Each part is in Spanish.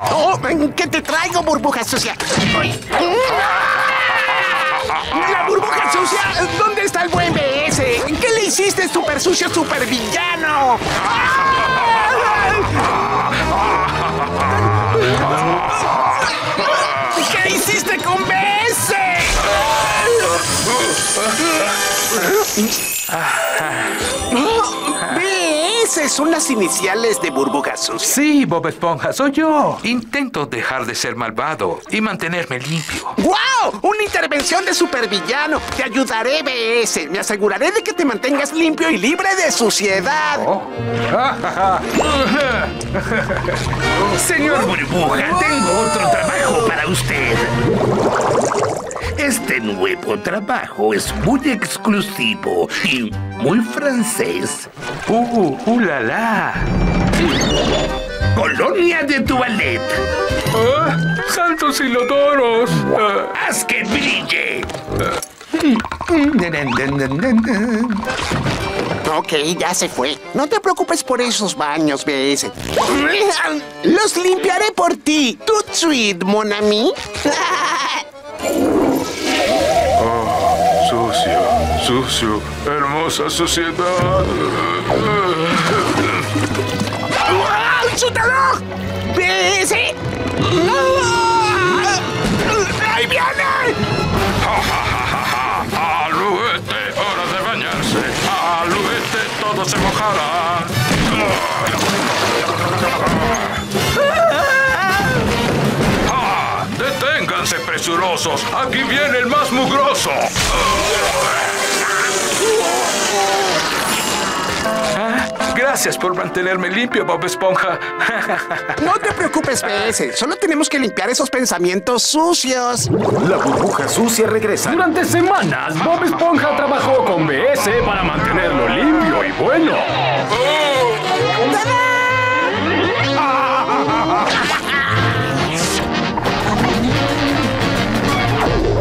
Oh, ¿qué te traigo, burbuja sucia? ¡La burbuja sucia! ¿Dónde está el buen BS? ¿Qué le hiciste, super sucio, super villano? ¿Qué hiciste con BS? Son las iniciales de Burbuja Sucia. Sí, Bob Esponja, soy yo. Intento dejar de ser malvado y mantenerme limpio. ¡Wow! ¡Una intervención de supervillano! Te ayudaré, BS. Me aseguraré de que te mantengas limpio y libre de suciedad. Oh. Señor Burbuja, tengo otro trabajo para usted. Este nuevo trabajo es muy exclusivo y muy francés. La la. Colonia de Toilette. ¿Ah? ¡Santos y los toros! ¡Haz que brille! Ok, ya se fue. No te preocupes por esos baños, BS. Los limpiaré por ti. Tout de suite, mon ami. Sucio, hermosa sociedad. ¡Chútalo! ¡BS! ¡Ahí viene! ¡Aluete! ¡Hora de bañarse! ¡Aluete! ¡Todo se mojará! ¡Deténganse, presurosos! ¡Aquí viene el más mugroso! Ah, gracias por mantenerme limpio, Bob Esponja. No te preocupes, BS. Solo tenemos que limpiar esos pensamientos sucios. La burbuja sucia regresa. Durante semanas, Bob Esponja trabajó con BS para mantenerlo limpio y bueno.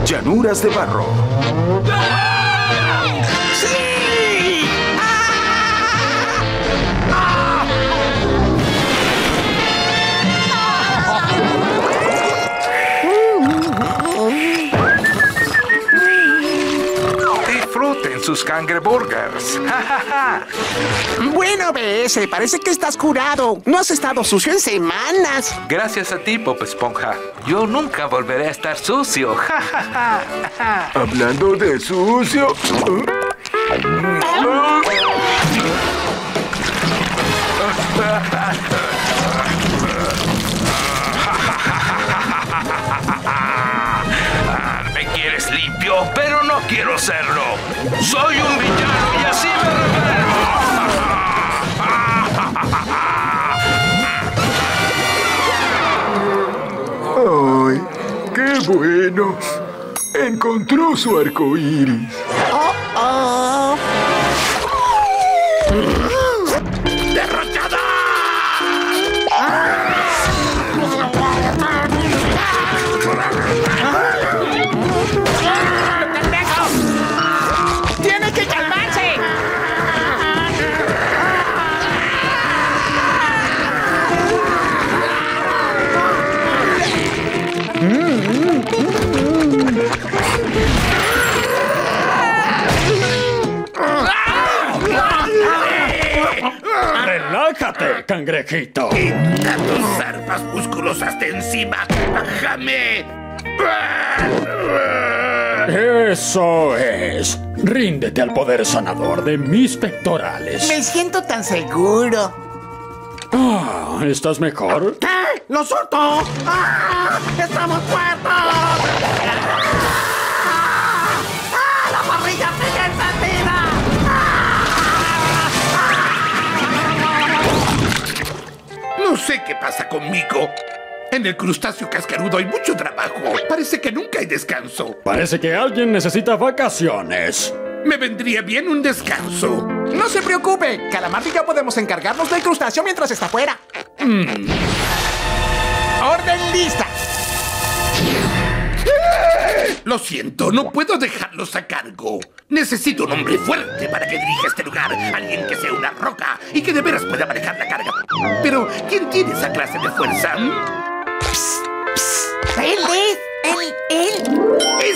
Llanuras de barro. Sus cangreburgers. Bueno, BS, parece que estás curado. No has estado sucio en semanas. Gracias a ti, Bob Esponja. Yo nunca volveré a estar sucio. Hablando de sucio. ¿Me quieres limpio? Pero no quiero serlo. Soy un villano y así me rebelo. ¡Ay, qué bueno! Encontró su arco iris. ¡Oh, oh! ¡Relájate, cangrejito! ¡Quita tus zarpas musculosas de encima! ¡Bájame! ¡Eso es! ¡Ríndete al poder sanador de mis pectorales! ¡Me siento tan seguro! Ah, ¿estás mejor? ¿Qué? ¡Lo suelto! ¡Ah! ¡Estamos muertos! ¡Ah! ¡La parrilla sigue encendida! No sé qué pasa conmigo. En el crustáceo cascarudo hay mucho trabajo. Parece que nunca hay descanso. Parece que alguien necesita vacaciones. Me vendría bien un descanso. No se preocupe. Calamar y yo podemos encargarnos del crustáceo mientras está fuera. ¡Orden lista! Lo siento, no puedo dejarlos a cargo. Necesito un hombre fuerte para que dirija este lugar. Alguien que sea una roca y que de veras pueda manejar la carga. Pero, ¿quién tiene esa clase de fuerza?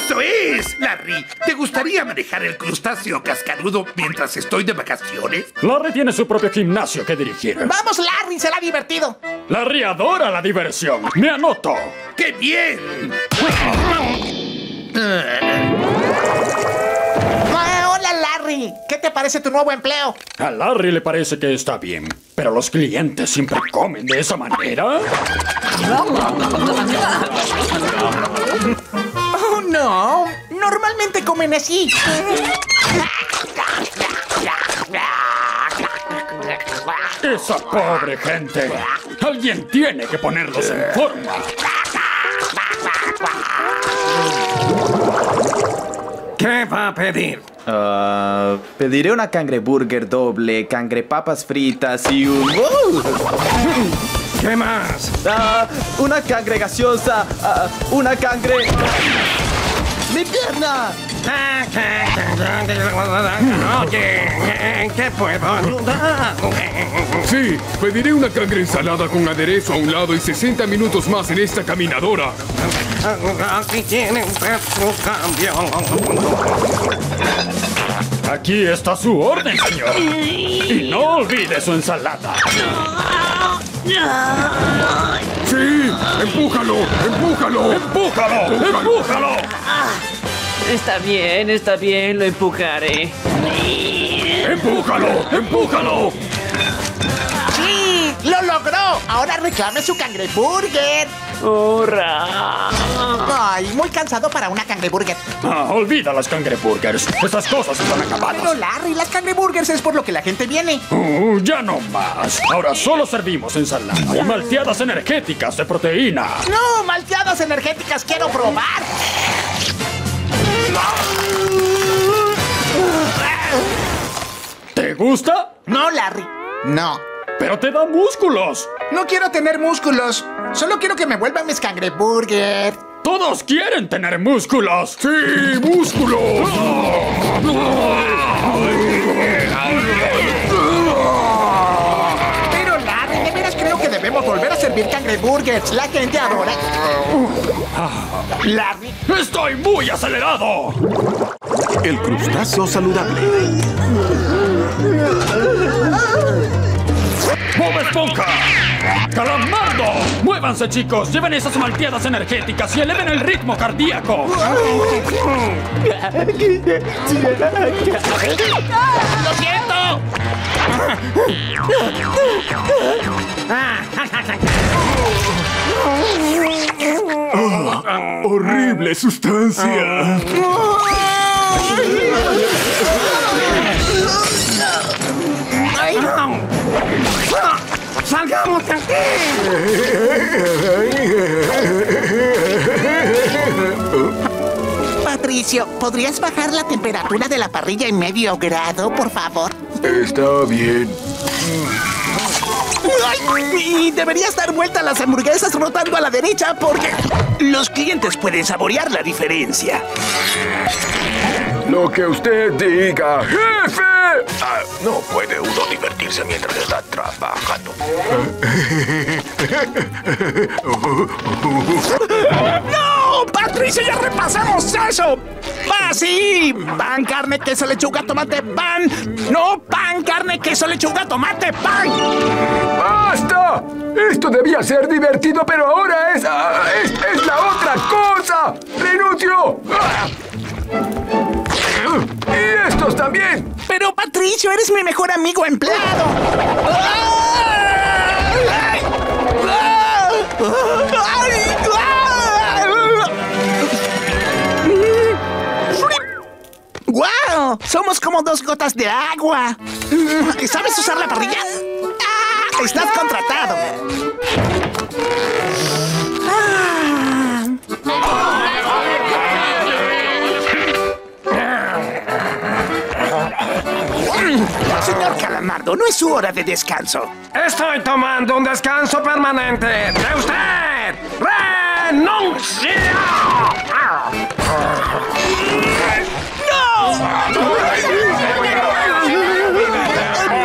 ¡Eso es, Larry! ¿Te gustaría manejar el crustáceo cascarudo mientras estoy de vacaciones? Larry tiene su propio gimnasio que dirigir. ¡Vamos, Larry! ¡Será divertido! Larry adora la diversión. ¡Me anoto! ¡Qué bien! Hola, Larry. ¿Qué te parece tu nuevo empleo? A Larry le parece que está bien, pero los clientes siempre comen de esa manera. ¡Oh, no! Normalmente comen así. ¡Esa pobre gente! ¡Alguien tiene que ponerlos en forma! ¿Qué va a pedir? Pediré una cangreburger doble, cangrepapas fritas y un... ¿Qué más? Una cangre gaseosa, una cangre... ¡Mi pierna! Oye, ¿qué puedo ayudar? Sí, pediré una cangre ensalada con aderezo a un lado y 60 minutos más en esta caminadora. Aquí tienen su cambio. Aquí está su orden, señor. Y no olvide su ensalada. ¡Sí! ¡Empújalo! ¡Empújalo! ¡Empújalo! ¡Empújalo! Está bien, lo empujaré. ¡Empújalo! ¡Empújalo! ¡Sí! ¡Lo logró! ¡Ahora reclame su cangreburger! ¡Hurra! ¡Ay, muy cansado para una cangreburger! Ah, olvida las cangreburgers. Estas cosas están acabadas. Pero Larry, las cangreburgers es por lo que la gente viene. Ya no más. Ahora solo servimos ensalada y malteadas energéticas de proteína. ¡No! ¡Malteadas energéticas quiero probar! ¿Te gusta? No, Larry. No. ¡Pero te da músculos! No quiero tener músculos. Solo quiero que me vuelvan mis cangreburger. ¡Todos quieren tener músculos! ¡Sí, músculos! Pero Larry, de veras creo que debemos volver a servir cangreburgers. La gente adora. Larry, ¡estoy muy acelerado! El crustáceo saludable. ¡Bob Esponja! ¡Calamardo! ¡Muévanse, chicos! ¡Lleven esas malteadas energéticas y eleven el ritmo cardíaco! ¡Lo siento! ¡Horrible sustancia! ¡Salgamos de aquí! Patricio, ¿podrías bajar la temperatura de la parrilla en medio grado, por favor? Está bien. Y deberías dar vuelta a las hamburguesas rotando a la derecha porque... los clientes pueden saborear la diferencia. Lo que usted diga, jefe. Ah, no puede uno divertirse mientras está trabajando. ¡No! ¡Patricio, ya repasamos eso! ¡Va así! Pan, carne, queso, lechuga, tomate, pan. ¡No! Pan, carne, queso, lechuga, tomate, pan. ¡Basta! Esto debía ser divertido, pero ahora es la otra cosa. ¡Renuncio! ¡Ah! ¡Y estos también! ¡Pero, Patricio, eres mi mejor amigo empleado! ¡Guau! ¡Somos como dos gotas de agua! ¿Sabes usar la parrilla? ¡Ah! ¡Estás contratado! Señor Calamardo, no es su hora de descanso. Estoy tomando un descanso permanente. ¡De usted! ¡Renuncia! ¡No!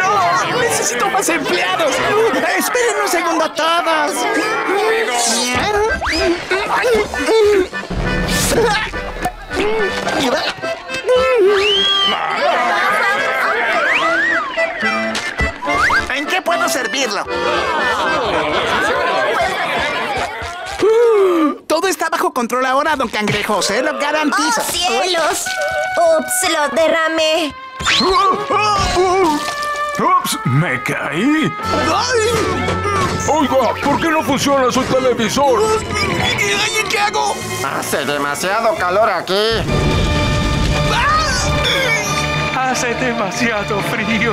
¡No! ¡Necesito más empleados! ¡Esperen un segundo a todos! bajo control ahora, don Cangrejo, se lo garantizo. ¡Oh, cielos! ¡Ups, lo derramé! ¡Ups, me caí! ¡Ay! Oiga, ¿por qué no funciona su televisor? ¿Qué hago? Hace demasiado calor aquí. Hace demasiado frío.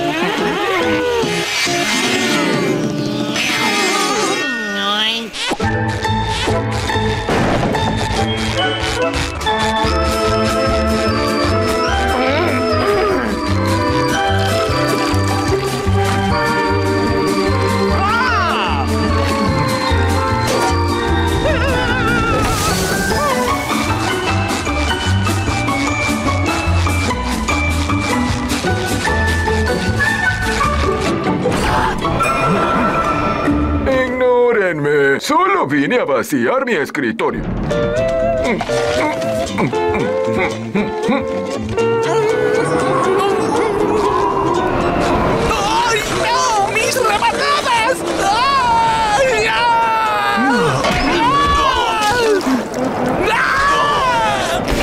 Solo vine a vaciar mi escritorio. ¡Ay, no! ¡Mis rebanadas! ¡Ay, no! ¡No!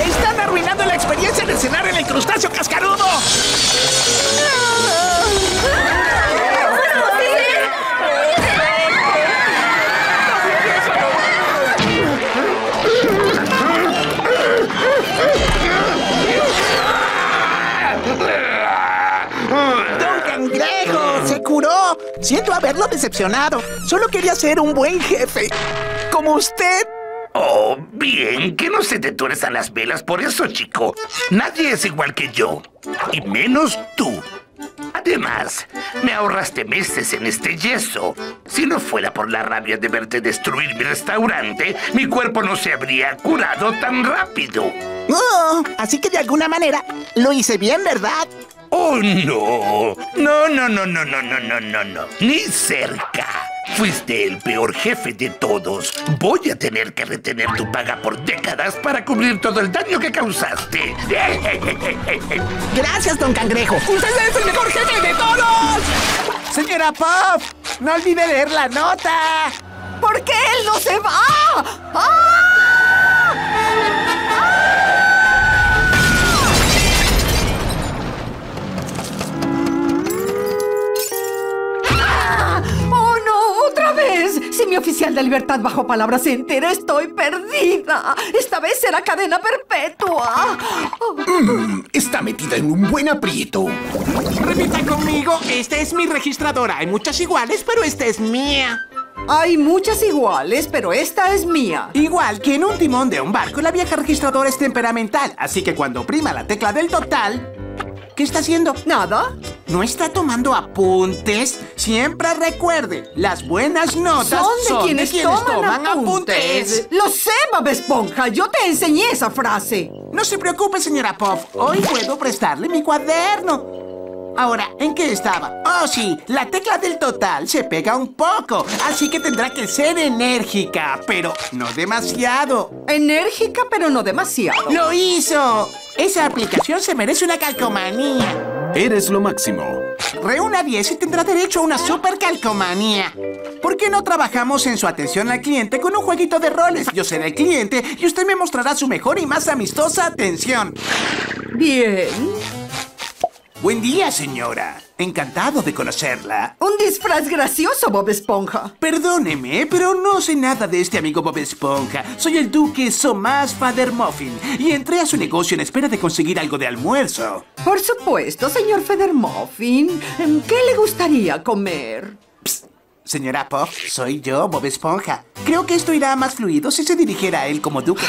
¡Están arruinando la experiencia de cenar en el crustáceo cascarudo! Siento haberlo decepcionado. Solo quería ser un buen jefe. Como usted. Oh, bien, que no se te tuerzan las velas por eso, chico. Nadie es igual que yo. Y menos tú. Además, me ahorraste meses en este yeso. Si no fuera por la rabia de verte destruir mi restaurante, mi cuerpo no se habría curado tan rápido. Oh, así que de alguna manera lo hice bien, ¿verdad? ¡Oh, no! No. Ni cerca. Fuiste el peor jefe de todos. Voy a tener que retener tu paga por décadas para cubrir todo el daño que causaste. Gracias, don Cangrejo. ¡Usted es el mejor jefe de todos! Señora Puff, no olvide leer la nota. ¿Por qué él no se va? Si mi oficial de libertad bajo palabra se entera, estoy perdida. Esta vez será cadena perpetua. Está metida en un buen aprieto. Repita conmigo, esta es mi registradora. Hay muchas iguales, pero esta es mía. Hay muchas iguales, pero esta es mía. Igual que en un timón de un barco, la vieja registradora es temperamental. Así que cuando oprima la tecla del total... ¿Qué está haciendo? Nada. ¿No está tomando apuntes? Siempre recuerde, las buenas notas son de quienes toman apuntes. ¡Lo sé, Bob Esponja! ¡Yo te enseñé esa frase! No se preocupe, señora Puff. Hoy puedo prestarle mi cuaderno. Ahora, ¿en qué estaba? Oh, sí, la tecla del total se pega un poco. Así que tendrá que ser enérgica, pero no demasiado. Enérgica, pero no demasiado. ¡Lo hizo! Esa aplicación se merece una calcomanía. Eres lo máximo. Reúna 10 y tendrá derecho a una super calcomanía. ¿Por qué no trabajamos en su atención al cliente con un jueguito de roles? Yo seré el cliente y usted me mostrará su mejor y más amistosa atención. Bien. Buen día, señora. Encantado de conocerla. Un disfraz gracioso, Bob Esponja. Perdóneme, pero no sé nada de este amigo Bob Esponja. Soy el duque Somás Federmuffin y entré a su negocio en espera de conseguir algo de almuerzo. Por supuesto, señor Federmuffin. ¿Qué le gustaría comer? Psst. Señora Puff, soy yo, Bob Esponja. Creo que esto irá más fluido si se dirigiera a él como duque.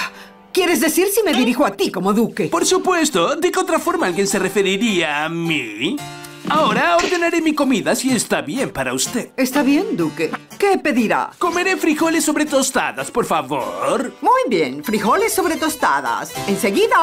¿Quieres decir si me dirijo a ti como duque? Por supuesto. ¿De qué otra forma alguien se referiría a mí? Ahora ordenaré mi comida si está bien para usted. Está bien, Duque. ¿Qué pedirá? Comeré frijoles sobre tostadas, por favor. Muy bien, frijoles sobre tostadas. Enseguida.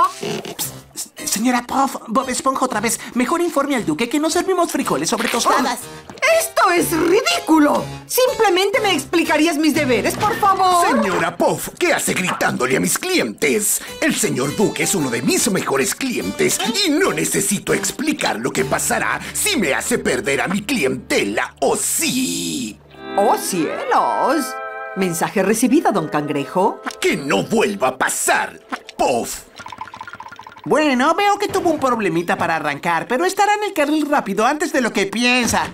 Señora Puff, Bob Esponja otra vez. Mejor informe al Duque que no servimos frijoles sobre tostadas. Oh, ¡esto es ridículo! Simplemente me explicarías mis deberes, por favor. Señora Puff, ¿qué hace gritándole a mis clientes? El señor Duque es uno de mis mejores clientes y no necesito explicar lo que pasará si me hace perder a mi clientela, ¿o sí? ¡Oh, cielos! Mensaje recibido, don Cangrejo. ¡Que no vuelva a pasar, Puff! Bueno, veo que tuvo un problemita para arrancar, pero estará en el carril rápido antes de lo que piensa.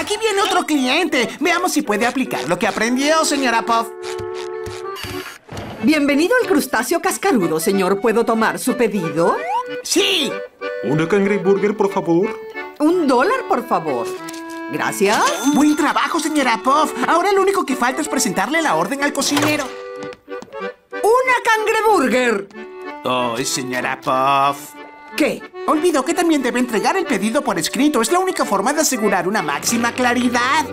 Aquí viene otro cliente. Veamos si puede aplicar lo que aprendió, señora Puff. Bienvenido al crustáceo cascarudo, señor. ¿Puedo tomar su pedido? ¡Sí! ¿Una cangreburger, por favor? $1, por favor. Gracias. Buen trabajo, señora Puff. Ahora lo único que falta es presentarle la orden al cocinero. ¡Una cangreburger! ¡Oh, señora Puff! ¿Qué? Olvidó que también debe entregar el pedido por escrito. Es la única forma de asegurar una máxima claridad.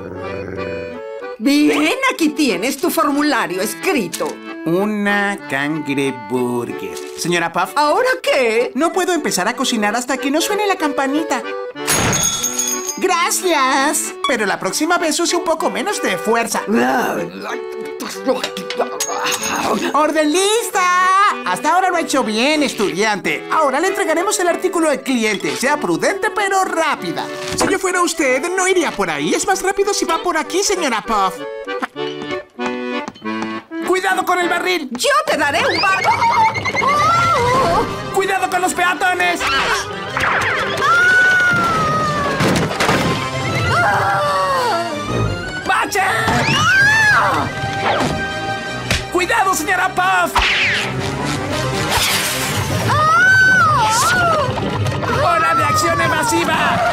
Bien, aquí tienes tu formulario escrito. Una cangreburger. Señora Puff. ¿Ahora qué? No puedo empezar a cocinar hasta que no suene la campanita. ¡Gracias! Pero la próxima vez use un poco menos de fuerza. ¡Orden lista! Hasta ahora lo ha hecho bien, estudiante. Ahora le entregaremos el artículo al cliente. Sea prudente, pero rápida. Si yo fuera usted, no iría por ahí. Es más rápido si va por aquí, señora Puff. ¡Cuidado con el barril! ¡Yo te daré un barril! ¡Cuidado con los peatones! ¡Bache! ¡Cuidado, señora Puff! ¡Hora de acción evasiva!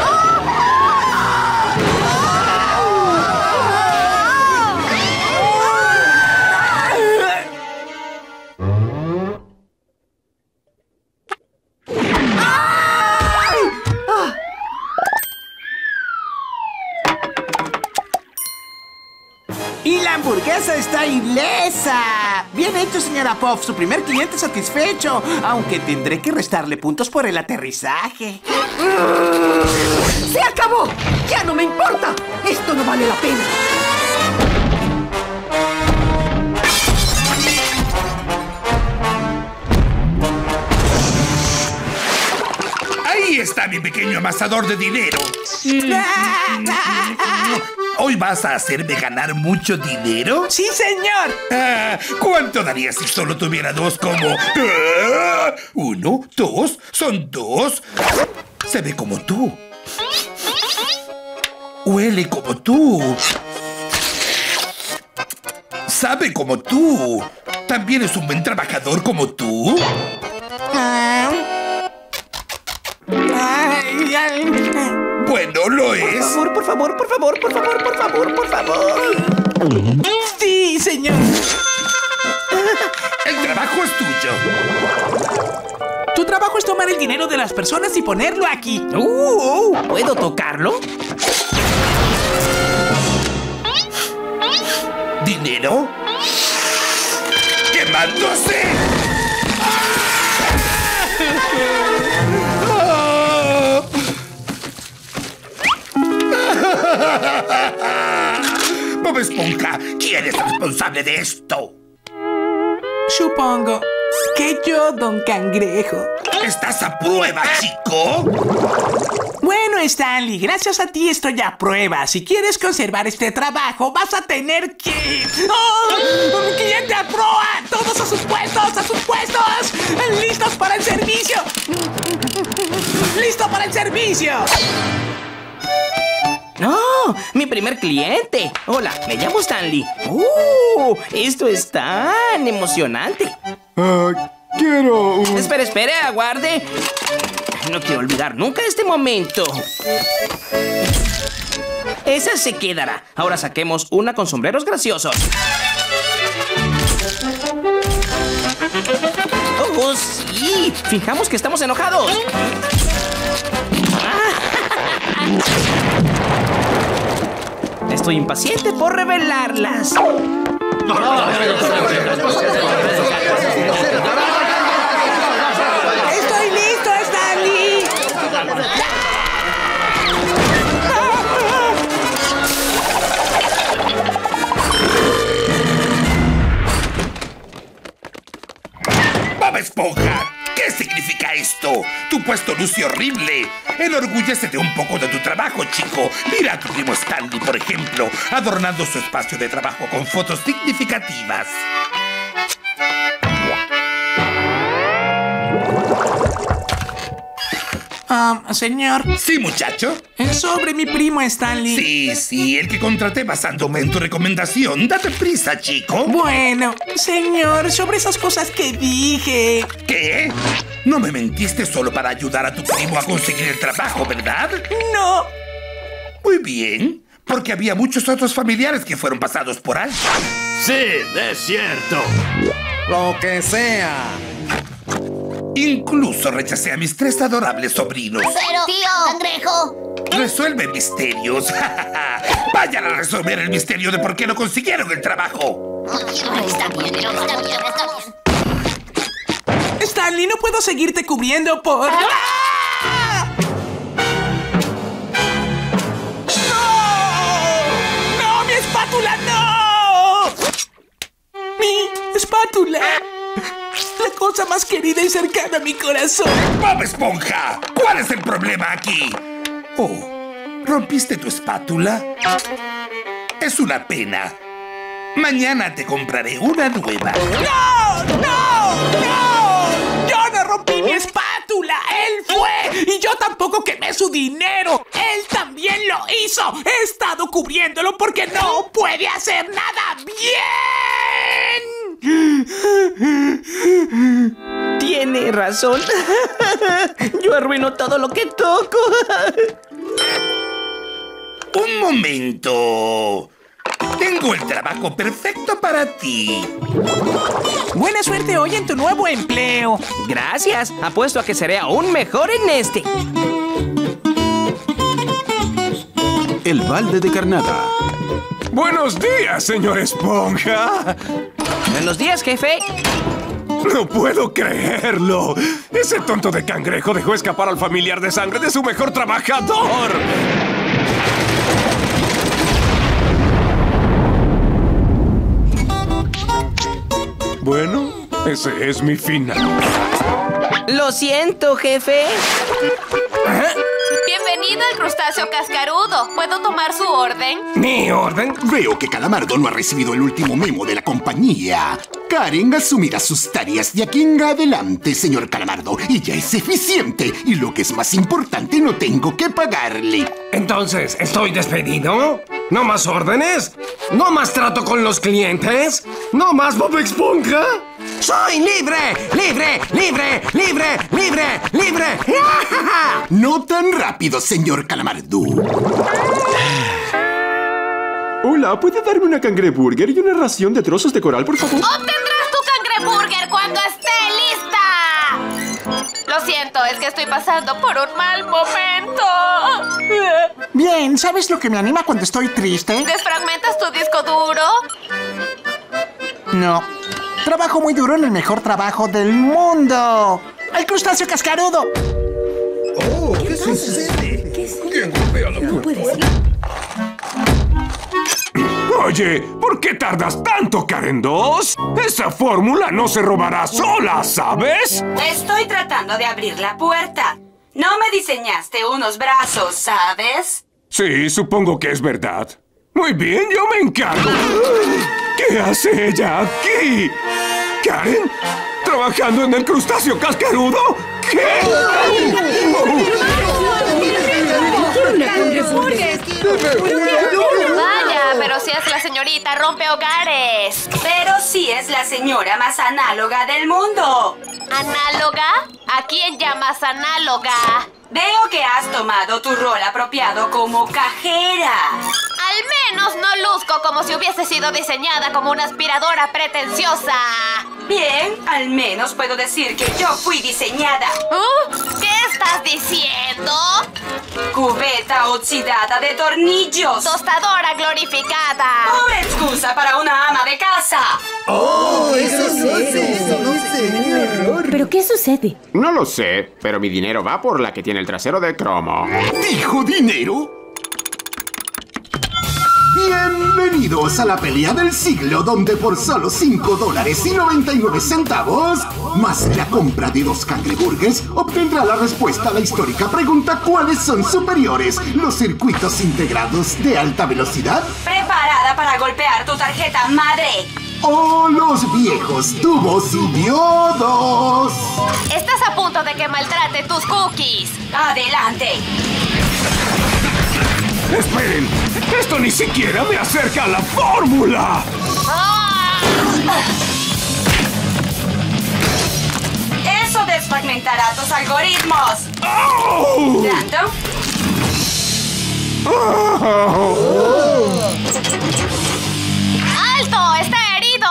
¡Y la hamburguesa está ilesa! Bien hecho, señora Puff. Su primer cliente satisfecho. Aunque tendré que restarle puntos por el aterrizaje. ¡Se acabó! ¡Ya no me importa! ¡Esto no vale la pena! ¡Ahí está mi pequeño amasador de dinero! ¿Hoy vas a hacerme ganar mucho dinero? ¡Sí, señor! Ah, ¿cuánto daría si solo tuviera dos como... Ah, uno, dos, son dos. Se ve como tú. Huele como tú. Sabe como tú. ¿También es un buen trabajador como tú? Bueno, lo es. Por favor, por favor, por favor, por favor, por favor. Sí, señor. El trabajo es tuyo. Tu trabajo es tomar el dinero de las personas y ponerlo aquí. ¿Puedo tocarlo? ¿Dinero? ¡Quemándose! ¡Ah! Bob Esponja, ¿quién es responsable de esto? Supongo que yo, don Cangrejo. ¿Estás a prueba, chico? Bueno, Stanley, gracias a ti estoy a prueba. Si quieres conservar este trabajo, vas a tener que... ¡Oh! ¡Un cliente a proa! ¡Todos a sus puestos, a sus puestos! ¡Listos para el servicio! ¡Listo para el servicio! ¡No! ¡Mi primer cliente! Hola, me llamo Stanley. ¡Esto es tan emocionante! Quiero... Espere, espere, aguarde. No quiero olvidar nunca este momento. Esa se quedará. Ahora saquemos una con sombreros graciosos. ¡Oh, sí! Fijamos que estamos enojados. Estoy impaciente por revelarlas. ¡Estoy listo, Stanley! ¡Bob Esponja! ¿Qué significa esto? Tu puesto luce horrible. Enorgullécete un poco de tu trabajo, chico. Mira a tu primo Stanley, por ejemplo, adornando su espacio de trabajo con fotos significativas. Señor. Sí, muchacho. Sobre mi primo Stanley. Sí, el que contraté basándome en tu recomendación. Date prisa, chico. Bueno, señor, sobre esas cosas que dije. ¿Qué? No me mentiste solo para ayudar a tu primo a conseguir el trabajo, ¿verdad? No. Muy bien, porque había muchos otros familiares que fueron pasados por alto. Sí, es cierto. Lo que sea. Incluso rechacé a mis 3 adorables sobrinos. ¡Pero, tío! ¡Cangrejo! ¡Resuelve misterios! ¡Vayan a resolver el misterio de por qué no consiguieron el trabajo! Está bien. Stanley, no puedo seguirte cubriendo por... ¡Ah! ¡No! ¡No, mi espátula, no! ¡Mi espátula! La cosa más querida y cercana a mi corazón. ¡Bob Esponja! ¿Cuál es el problema aquí? Oh, ¿rompiste tu espátula? Es una pena. Mañana te compraré una nueva. ¡No! ¡No! ¡No! ¡Yo no rompí mi espátula! ¡Él fue! Y yo tampoco quemé su dinero. ¡Él también lo hizo! He estado cubriéndolo porque no puede hacer nada bien. Tiene razón. Yo arruino todo lo que toco. Un momento. Tengo el trabajo perfecto para ti. Buena suerte hoy en tu nuevo empleo. Gracias. Apuesto a que seré aún mejor en este. El balde de carnada. ¡Buenos días, señor Esponja! ¡Buenos días, jefe! ¡No puedo creerlo! ¡Ese tonto de cangrejo dejó escapar al familiar de sangre de su mejor trabajador! Bueno, ese es mi final. ¡Lo siento, jefe! ¿Eh? Bienvenido al crustáceo cascarudo. ¿Puedo tomar su orden? ¿Mi orden? Veo que Calamardo no ha recibido el último memo de la compañía. Karen asumirá sus tareas de aquí en adelante, señor Calamardo. Ella es eficiente y lo que es más importante, no tengo que pagarle. Entonces, ¿estoy despedido? ¿No más órdenes? ¿No más trato con los clientes? ¿No más Bob Esponja? ¡Soy libre! ¡Libre! ¡Libre! ¡Libre! ¡Libre! ¡Libre! ¡Ah! No tan rápido, señor Calamardo. Hola, ¿puede darme una cangreburger y una ración de trozos de coral, por favor? ¡Obtendrás tu cangreburger cuando esté lista! Lo siento, es que estoy pasando por un mal momento. Bien, ¿sabes lo que me anima cuando estoy triste? ¿Desfragmentas tu disco duro? No. Trabajo muy duro en el mejor trabajo del mundo. ¡El crustáceo cascarudo! ¡Oh! ¿Qué sucede? ¿Qué es eso? ¿Quién golpea la puerta? Oye, ¿por qué tardas tanto, Karen 2? Esa fórmula no se robará sola, ¿sabes? Estoy tratando de abrir la puerta. No me diseñaste unos brazos, ¿sabes? Sí, supongo que es verdad. Muy bien, yo me encargo. ¿Qué hace ella aquí? ¿Karen? ¿Trabajando en el crustáceo cascarudo? ¿Qué? Vaya, pero si es la señorita rompe hogares. Pero si es la señora más análoga del mundo. ¿Análoga? ¿A quién llamas análoga? Veo que has tomado tu rol apropiado como cajera. Al menos no luzco como si hubiese sido diseñada como una aspiradora pretenciosa. Bien, al menos puedo decir que yo fui diseñada. ¿Qué estás estás diciendo? Cubeta oxidada de tornillos. Tostadora glorificada. Pobre excusa para una ama de casa. ¡Oh, eso no sé! ¿Pero qué sucede? No lo sé, pero mi dinero va por la que tiene el trasero de cromo. ¿Dijo dinero? Bienvenidos a la pelea del siglo, donde por solo $5.99 más la compra de 2 cangreburgers obtendrá la respuesta a la histórica pregunta: ¿cuáles son superiores, los circuitos integrados de alta velocidad? Preparada para golpear tu tarjeta madre. ¡Oh, los viejos tubos y diodos! Estás a punto de que maltrate tus cookies. Adelante. ¡Esperen! ¡Esto ni siquiera me acerca a la fórmula! ¡Eso desfragmentará tus algoritmos! ¡Oh! ¿Tanto? ¡Alto! ¡Está herido!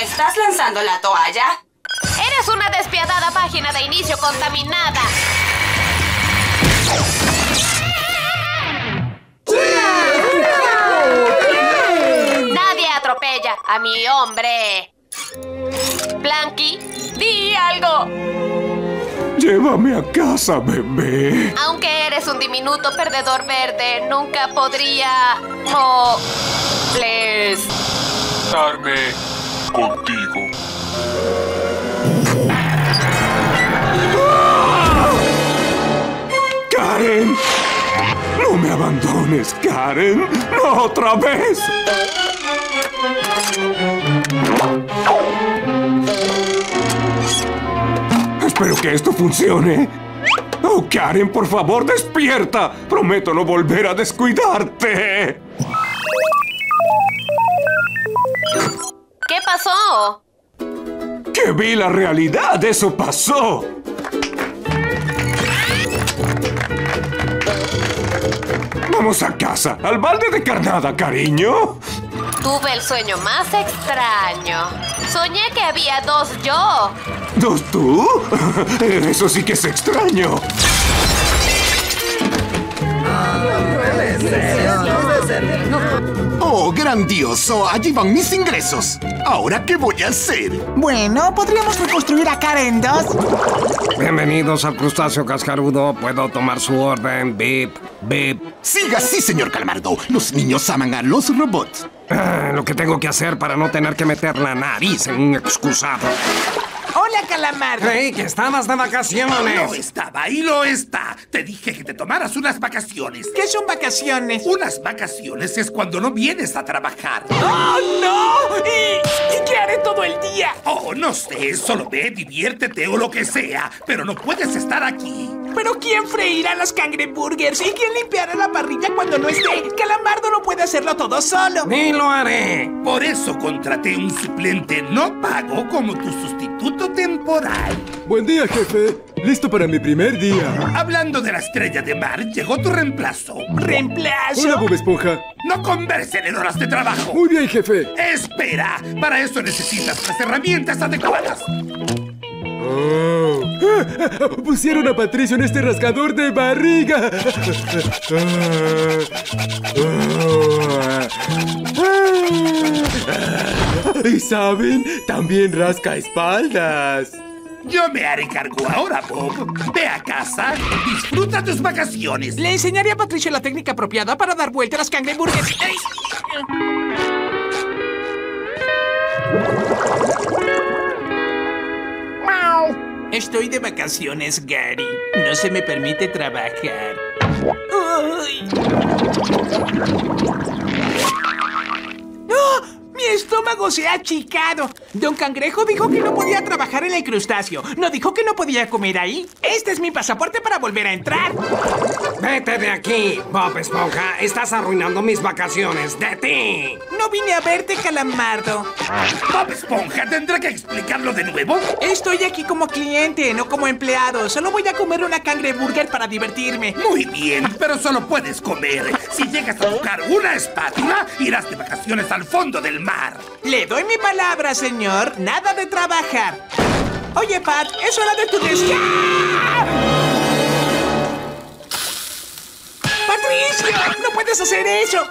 ¿Estás lanzando la toalla? ¡Eres una despiadada página de inicio contaminada! Nadie atropella a mi hombre. Blanqui, di algo. Llévame a casa, bebé. Aunque eres un diminuto perdedor verde, nunca podría... estarme contigo. ¡Karen! ¡No me abandones, Karen! ¡No otra vez! Espero que esto funcione. ¡Oh, Karen, por favor, despierta! Prometo no volver a descuidarte. ¿Qué pasó? ¡Que vi la realidad! ¡Eso pasó! ¡Vamos a casa! ¡Al balde de carnada, cariño! Tuve el sueño más extraño. Soñé que había 2 yo. ¿2 tú? Eso sí que es extraño. ¡Oh, grandioso! Allí van mis ingresos. ¿Ahora qué voy a hacer? Bueno, ¿podríamos reconstruir a Karen 2? Bienvenidos al crustáceo cascarudo. ¿Puedo tomar su orden? Bip, bip. Siga así, señor Calamardo. Los niños aman a los robots. Lo que tengo que hacer para no tener que meter la nariz en un excusado. ¡Hola, Calamardo! Creí que estabas de vacaciones. No estaba y lo está. Te dije que te tomaras unas vacaciones. ¿Qué son vacaciones? Unas vacaciones es cuando no vienes a trabajar. ¡Oh, no! ¿Y qué haré todo el día? Oh, no sé. Solo ve, diviértete o lo que sea. Pero no puedes estar aquí. ¿Pero quién freirá las cangreburgers? ¿Y quién limpiará la parrilla cuando no esté? Calamardo no puede hacerlo todo solo. ¡Ni lo haré! Por eso contraté un suplente no pago como tu sustituto temporal. Buen día, jefe. Listo para mi primer día. Hablando de la estrella de mar, llegó tu reemplazo. ¿Reemplazo? Hola, Bob Esponja. No conversen en horas de trabajo. Muy bien, jefe. Espera. Para eso necesitas las herramientas adecuadas. Oh. Pusieron a Patricio en este rascador de barriga. ¿Y saben? También rasca espaldas. Yo me haré cargo ahora, Bob. Ve a casa, disfruta tus vacaciones. Le enseñaré a Patricio la técnica apropiada para dar vuelta a las cangreburgers. Estoy de vacaciones, Gary. No se me permite trabajar. ¡Ay! ¡Oh! ¡Mi estómago se ha achicado! Don Cangrejo dijo que no podía trabajar en el crustáceo. No dijo que no podía comer ahí. Este es mi pasaporte para volver a entrar. ¡Vete de aquí, Bob Esponja! Estás arruinando mis vacaciones. ¡De ti! No vine a verte, Calamardo. Bob Esponja, ¿tendrá que explicarlo de nuevo? Estoy aquí como cliente, no como empleado. Solo voy a comer una cangreburger para divertirme. Muy bien, pero solo puedes comer. Si llegas a tocar una espátula, irás de vacaciones al fondo del mar. Le doy mi palabra, señor. Nada de trabajar. Oye, Pat, es hora de tu descanso. ¡Mauricio! ¡No puedes hacer eso!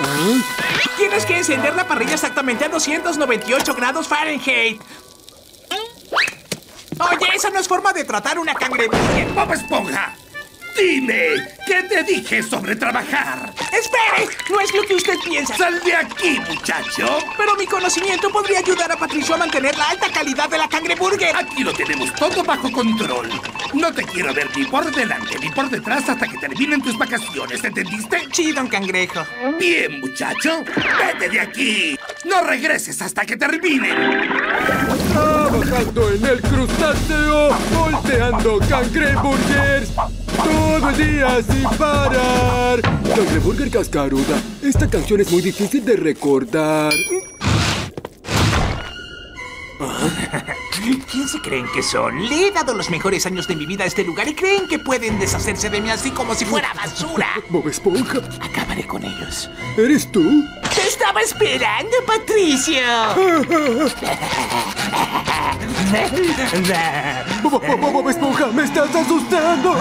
¿Mm? Tienes que encender la parrilla exactamente a 298 grados Fahrenheit. Oye, esa no es forma de tratar una cangreburger. ¡Bob Esponja! ¡Dime! ¿Qué te dije sobre trabajar? ¡Espere! No es lo que usted piensa. ¡Sal de aquí, muchacho! Pero mi conocimiento podría ayudar a Patricio a mantener la alta calidad de la cangreburger. Aquí lo tenemos todo bajo control. No te quiero ver ni por delante ni por detrás hasta que terminen tus vacaciones, ¿entendiste? Sí, don Cangrejo. Bien, muchacho. ¡Vete de aquí! ¡No regreses hasta que terminen! Trabajando en el crustáceo, volteando cangreburgers, todo el día sin parar. Cangreburger cascaruda, esta canción es muy difícil de recordar. ¿Quién se creen que son? Le he dado los mejores años de mi vida a este lugar y creen que pueden deshacerse de mí así como si fuera basura. Bob Esponja. Acabaré con ellos. ¿Eres tú? ¡Te estaba esperando, Patricio! Bob Esponja, ¡me estás asustando!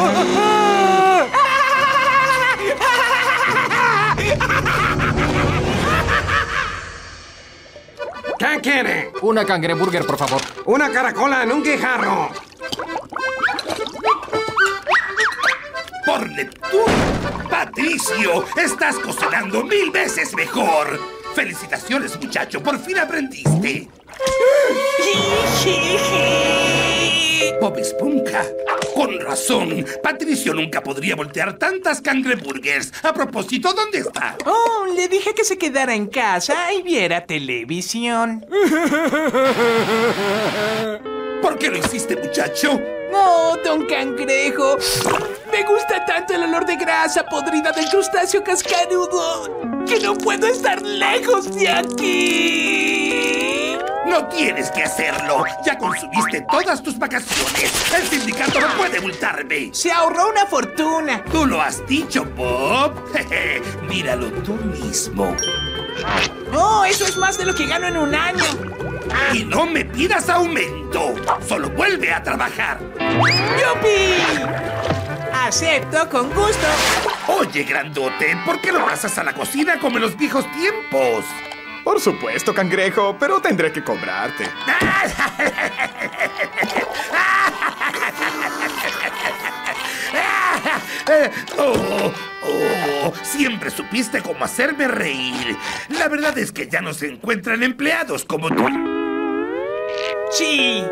¿Qué quiere? Una cangreburger, por favor. Una caracola en un guijarro. ¡Por Neptuno! ¡Patricio! ¡Estás cocinando 1000 veces mejor! ¡Felicitaciones, muchacho! ¡Por fin aprendiste! Bob Esponja. Con razón. Patricio nunca podría voltear tantas cangreburgers. A propósito, ¿dónde está? Oh, le dije que se quedara en casa y viera televisión. ¿Por qué lo hiciste, muchacho? No, don Cangrejo. Me gusta tanto el olor de grasa podrida del crustáceo cascarudo que no puedo estar lejos de aquí. No tienes que hacerlo. Ya consumiste todas tus vacaciones. El sindicato no puede multarme. Se ahorró una fortuna. Tú lo has dicho, Bob. Míralo tú mismo. No, eso es más de lo que gano en un año. Y no me pidas aumento. Solo vuelve a trabajar. ¡Yupi! Acepto con gusto. Oye, grandote, ¿por qué no pasas a la cocina como en los viejos tiempos? Por supuesto, Cangrejo, pero tendré que cobrarte. Oh, siempre supiste cómo hacerme reír. La verdad es que ya no se encuentran empleados como tú. Sí,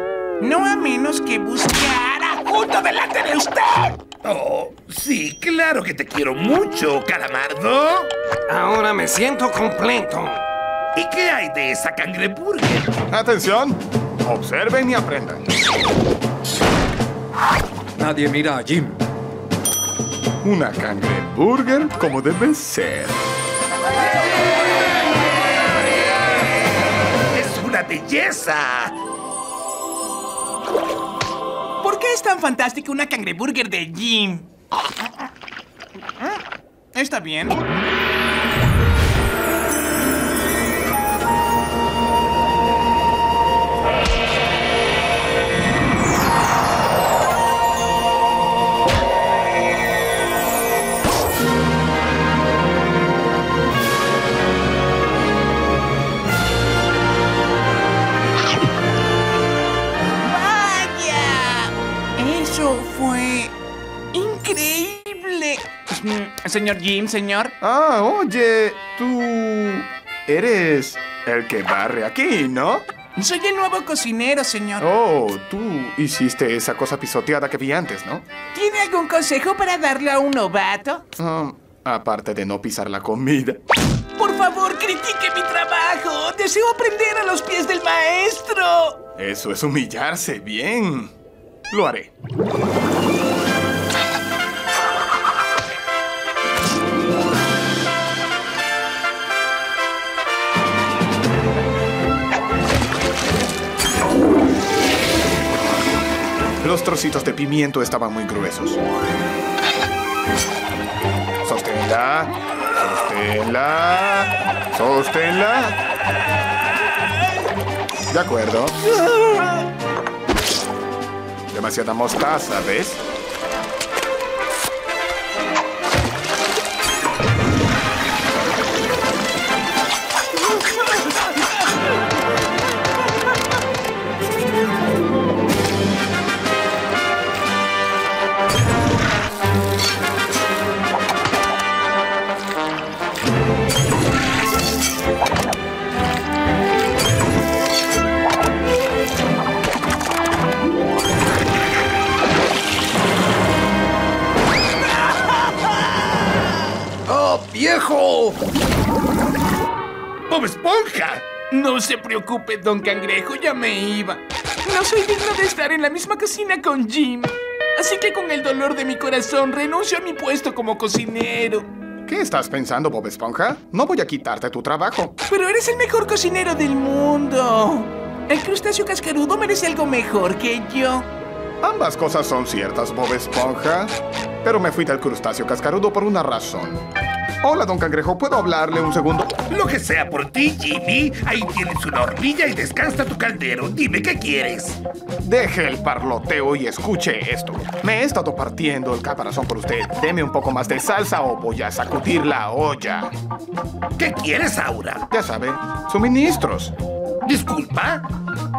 no a menos que buscara justo delante de usted. Oh, sí, claro que te quiero mucho, Calamardo. Ahora me siento completo. ¿Y qué hay de esa cangreburger? Atención, observen y aprendan. Nadie mira a Jim. Una cangreburger como debe ser. ¡Es una belleza! ¿Por qué es tan fantástica una cangreburger de Jim? ¿Está bien? Señor Jim, señor. Ah, oye, tú eres el que barre aquí, ¿no? Soy el nuevo cocinero, señor. Oh, tú hiciste esa cosa pisoteada que vi antes, ¿no? ¿Tiene algún consejo para darle a un novato? Aparte de no pisar la comida. Por favor, critique mi trabajo. Deseo aprender a los pies del maestro. Eso es humillarse, bien. Lo haré. Los trocitos de pimiento estaban muy gruesos. Sosténla. Sosténla. Sosténla. De acuerdo. Demasiada mostaza, ¿ves? ¡Bob Esponja! No se preocupe, Don Cangrejo, ya me iba. No soy digno de estar en la misma cocina con Jim. Así que con el dolor de mi corazón renuncio a mi puesto como cocinero. ¿Qué estás pensando, Bob Esponja? No voy a quitarte tu trabajo. Pero eres el mejor cocinero del mundo. El crustáceo cascarudo merece algo mejor que yo. Ambas cosas son ciertas, Bob Esponja. Pero me fui del crustáceo cascarudo por una razón. Hola, Don Cangrejo. ¿Puedo hablarle un segundo? Lo que sea por ti, Jimmy. Ahí tienes una hornilla y descansa tu caldero. Dime qué quieres. Deje el parloteo y escuche esto. Me he estado partiendo el caparazón por usted. Deme un poco más de salsa o voy a sacudir la olla. ¿Qué quieres, Aura? Ya sabe, suministros. ¿Disculpa?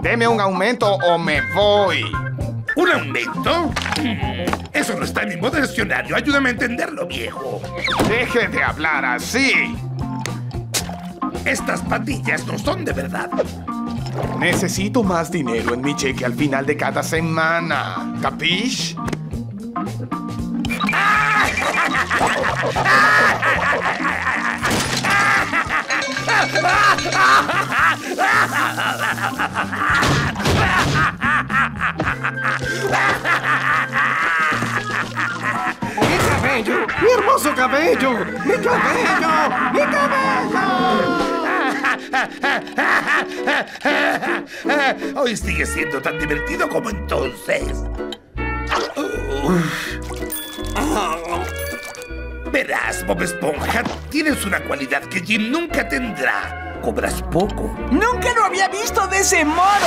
Deme un aumento o me voy. ¿Un aumento? Eso no está en ningún diccionario. Ayúdame a entenderlo, viejo. Deje de hablar así. Estas patillas no son de verdad. Necesito más dinero en mi cheque al final de cada semana. ¿Capish? ¡Mi cabello! ¡Mi hermoso cabello! ¡Mi cabello! ¡Mi cabello! Hoy sigue siendo tan divertido como entonces. Verás, Bob Esponja, tienes una cualidad que Jim nunca tendrá. Cobras poco. ¡Nunca lo había visto de ese modo!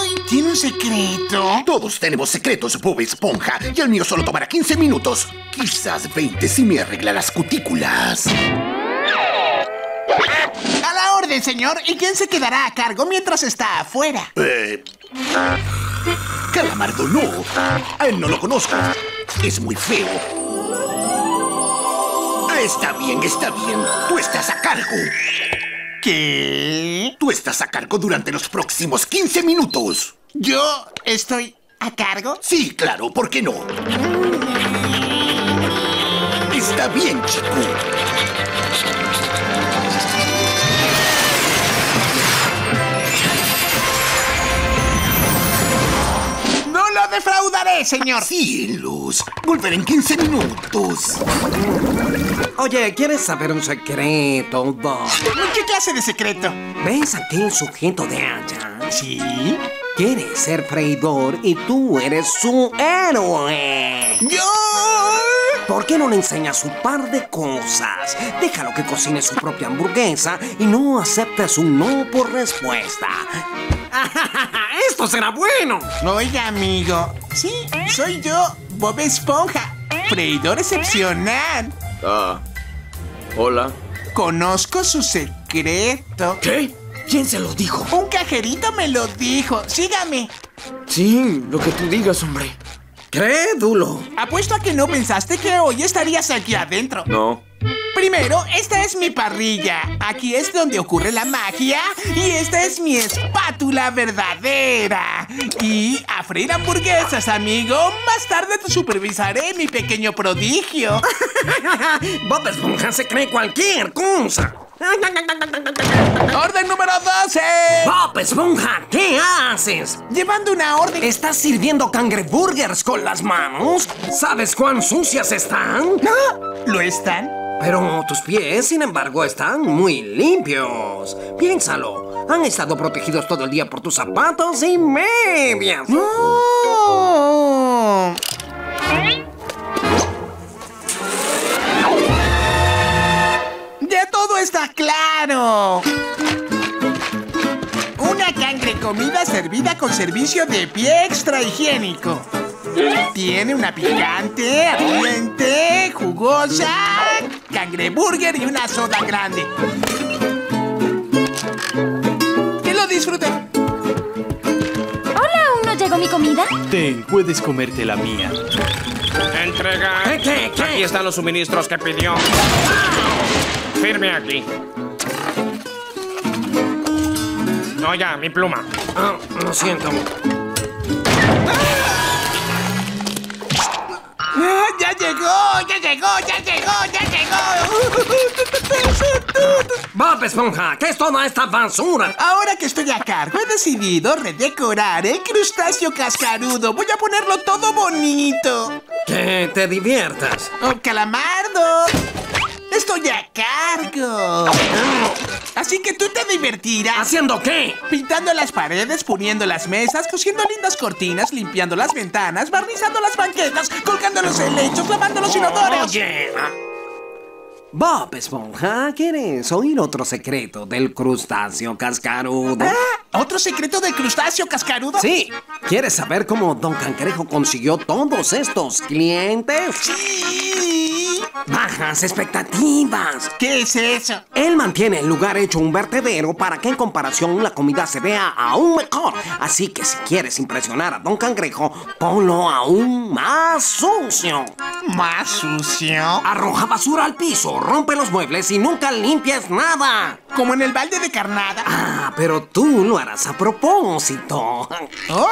¡Ay! ¿Tiene un secreto? Todos tenemos secretos, Bob Esponja, y el mío solo tomará 15 minutos. Quizás 20 si me arregla las cutículas. A la orden, señor. ¿Y quién se quedará a cargo mientras está afuera? Calamardo, no. A él no lo conozco. Es muy feo. Está bien, está bien. Tú estás a cargo. ¿Qué? Tú estás a cargo durante los próximos 15 minutos. ¿Yo estoy a cargo? Sí, claro, ¿por qué no? Está bien, chico. ¡No lo defraudaré, señor! ¡Cielos! Volveré en 15 minutos. Oye, ¿quieres saber un secreto, Bob? ¿Qué clase de secreto? ¿Ves aquel sujeto de allá? ¿Sí? Quiere ser freidor y tú eres su héroe. ¡Yo! ¿Por qué no le enseñas un par de cosas? Déjalo que cocine su propia hamburguesa y no aceptes un no por respuesta. ¡Esto será bueno! Oiga, amigo. Sí, soy yo, Bob Esponja. Freidor excepcional. Ah, hola. Conozco su secreto. ¿Qué? ¿Quién se lo dijo? Un cajerito me lo dijo. Sígame. Sí, lo que tú digas, hombre. Crédulo. Apuesto a que no pensaste que hoy estarías aquí adentro. No. Primero, esta es mi parrilla. Aquí es donde ocurre la magia. Y esta es mi espátula verdadera. Y a freír hamburguesas, amigo. Más tarde te supervisaré, mi pequeño prodigio. Bob Esponja se cree cualquier cosa. ¡Orden número 12! Bob Esponja, ¿qué haces? Llevando una orden. ¿Estás sirviendo cangreburgers con las manos? ¿Sabes cuán sucias están? ¿No? ¿Lo están? Pero tus pies, sin embargo, están muy limpios. Piénsalo, han estado protegidos todo el día por tus zapatos y medias. ¡No! ¡Ya todo está claro! Una cangre comida servida con servicio de pie extra higiénico. Tiene una picante, ardiente, jugosa... cangreburger y una soda grande. ¡Que lo disfruten! Hola, ¿aún no llegó mi comida? Ten, puedes comerte la mía. Entrega. ¿Qué? Aquí están los suministros que pidió. ¡Ah! Firme aquí. No, ya, mi pluma. Ah, lo siento. ¡Ya llegó! Bob Esponja, ¿qué es toda esta basura? Ahora que estoy a cargo, he decidido redecorar el crustáceo cascarudo. Voy a ponerlo todo bonito. Que te diviertas. ¡Oh, calamardo! ¡Estoy a cargo! Así que tú te divertirás. ¿Haciendo qué? Pintando las paredes, poniendo las mesas, cosiendo lindas cortinas, limpiando las ventanas, barnizando las banquetas, colgando los helechos, lavando los inodoros. Oye, Bob Esponja, ¿quieres oír otro secreto del crustáceo cascarudo? ¿Ah, otro secreto del crustáceo cascarudo? Sí. ¿Quieres saber cómo Don Cangrejo consiguió todos estos clientes? ¡Sí! Bajas expectativas. ¿Qué es eso? Él mantiene el lugar hecho un vertedero para que en comparación la comida se vea aún mejor. Así que si quieres impresionar a Don Cangrejo, ponlo aún más sucio. ¿Más sucio? Arroja basura al piso, rompe los muebles y nunca limpies nada. ¿Como en el balde de carnada? Ah, pero tú lo harás a propósito. ¡Oh!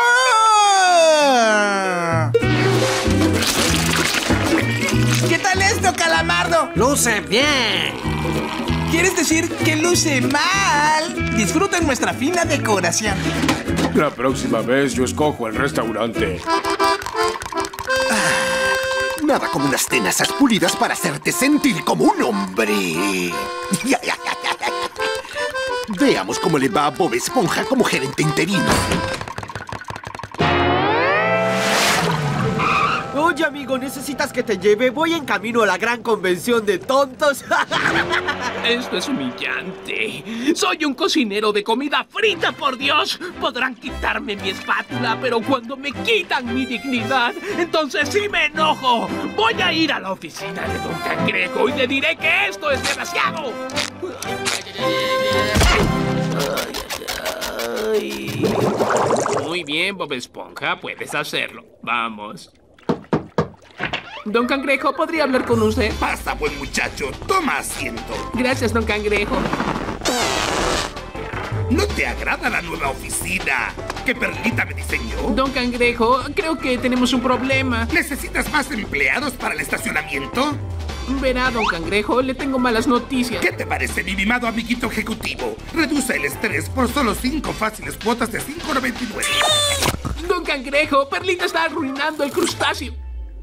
¿Qué tal esto, calamardo? ¡Luce bien! ¿Quieres decir que luce mal? Disfruten nuestra fina decoración. La próxima vez yo escojo el restaurante. Ah, nada como unas tenazas pulidas para hacerte sentir como un hombre. Veamos cómo le va a Bob Esponja como gerente interino. Oye, amigo, ¿necesitas que te lleve? Voy en camino a la gran convención de tontos. Esto es humillante. Soy un cocinero de comida frita, por Dios. Podrán quitarme mi espátula, pero cuando me quitan mi dignidad, entonces sí me enojo. Voy a ir a la oficina de Don Cangrejo y le diré que esto es demasiado. Muy bien, Bob Esponja, puedes hacerlo. Vamos. Don Cangrejo, ¿podría hablar con usted? Pasa, buen muchacho. Toma asiento. Gracias, Don Cangrejo. ¿No te agrada la nueva oficina que Perlita me diseñó? Don Cangrejo, creo que tenemos un problema. ¿Necesitas más empleados para el estacionamiento? Verá, Don Cangrejo, le tengo malas noticias. ¿Qué te parece, mi mimado amiguito ejecutivo? Reduce el estrés por solo 5 fáciles cuotas de $5.99. Don Cangrejo, Perlita está arruinando el crustáceo.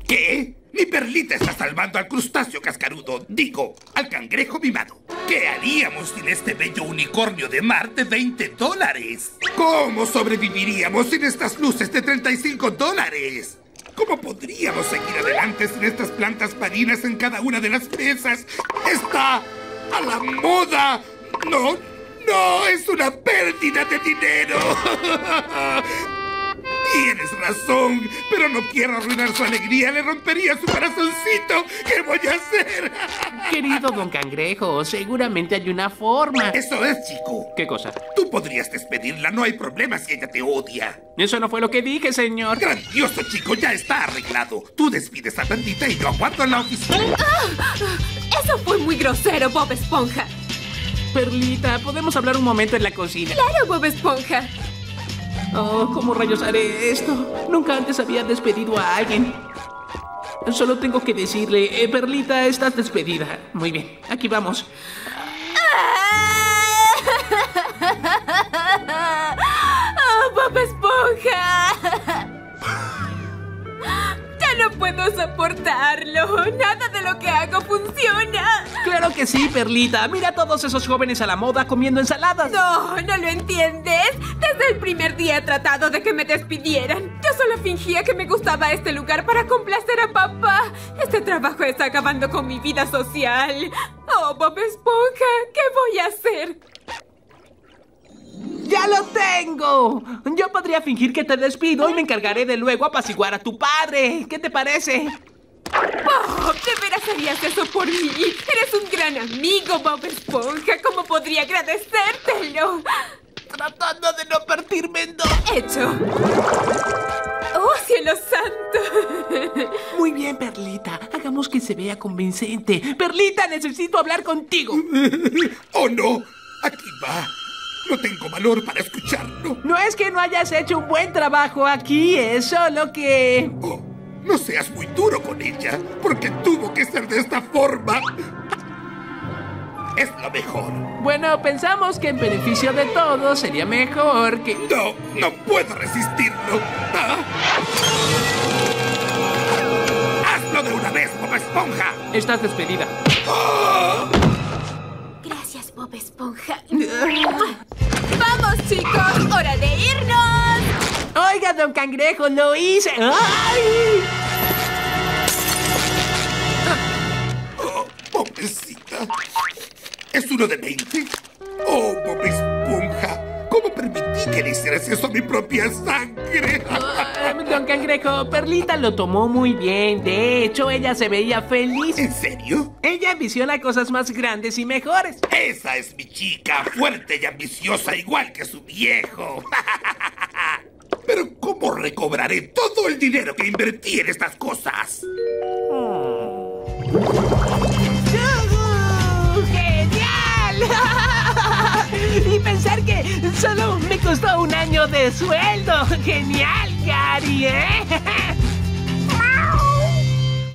¿Qué? Mi Perlita está salvando al crustáceo cascarudo, digo, al cangrejo mimado. ¿Qué haríamos sin este bello unicornio de mar de $20? ¿Cómo sobreviviríamos sin estas luces de $35? ¿Cómo podríamos seguir adelante sin estas plantas marinas en cada una de las mesas? ¡Está a la moda! ¡No, no! ¡Es una pérdida de dinero! Tienes razón, pero no quiero arruinar su alegría. Le rompería su corazoncito. ¿Qué voy a hacer? Querido Don Cangrejo, seguramente hay una forma. Eso es, chico. ¿Qué cosa? Tú podrías despedirla. No hay problema si ella te odia. Eso no fue lo que dije, señor. Grandioso, chico. Ya está arreglado. Tú despides a Perlita y yo aguanto en la oficina. Eso fue muy grosero, Bob Esponja. Perlita, ¿podemos hablar un momento en la cocina? Claro, Bob Esponja. Oh, ¿cómo rayos haré esto? Nunca antes había despedido a alguien. Solo tengo que decirle, Perlita, estás despedida. Muy bien, aquí vamos. ¡Oh, Bob Esponja! ¡Ya no puedo soportarlo! ¡Nada de lo que hago funciona! ¡Claro que sí, Perlita! ¡Mira a todos esos jóvenes a la moda comiendo ensaladas! ¡No! ¿No lo entiendes? Desde el primer día he tratado de que me despidieran. Yo solo fingía que me gustaba este lugar para complacer a papá. Este trabajo está acabando con mi vida social. ¡Oh, Bob Esponja! ¿Qué voy a hacer? ¡Ya lo tengo! Yo podría fingir que te despido y me encargaré de luego apaciguar a tu padre. ¿Qué te parece? Bob, ¿de veras harías eso por mí? Eres un gran amigo, Bob Esponja. ¿Cómo podría agradecértelo? Tratando de no partirme en dos. Hecho. ¡Oh, cielo santo! Muy bien, Perlita. Hagamos que se vea convincente. Perlita, necesito hablar contigo. ¡Oh, no! Aquí va. No tengo valor para escucharlo. No es que no hayas hecho un buen trabajo aquí, es solo que... Oh, No seas muy duro con ella, porque tuvo que ser de esta forma. Es lo mejor. Bueno, pensamos que en beneficio de todos sería mejor que... No, no puedo resistirlo. ¿Ah? ¡Hazlo de una vez, Bob Esponja! Estás despedida. ¡Oh! Gracias, Bob Esponja. ¡Vamos, chicos! ¡Hora de irnos! Oiga, don Cangrejo, lo hice. ¡Ay! Oh, pobrecita. ¿Es uno de 20? ¡Oh, Bob Esponja! ¿Cómo permití que le hicieras eso a mi propia sangre? Don Cangrejo, Perlita lo tomó muy bien. De hecho, ella se veía feliz. ¿En serio? Ella ambiciona cosas más grandes y mejores. Esa es mi chica, fuerte y ambiciosa, igual que su viejo. Pero ¿cómo recobraré todo el dinero que invertí en estas cosas? Y pensar que solo me costó un año de sueldo. ¡Genial, Gary! ¿Eh?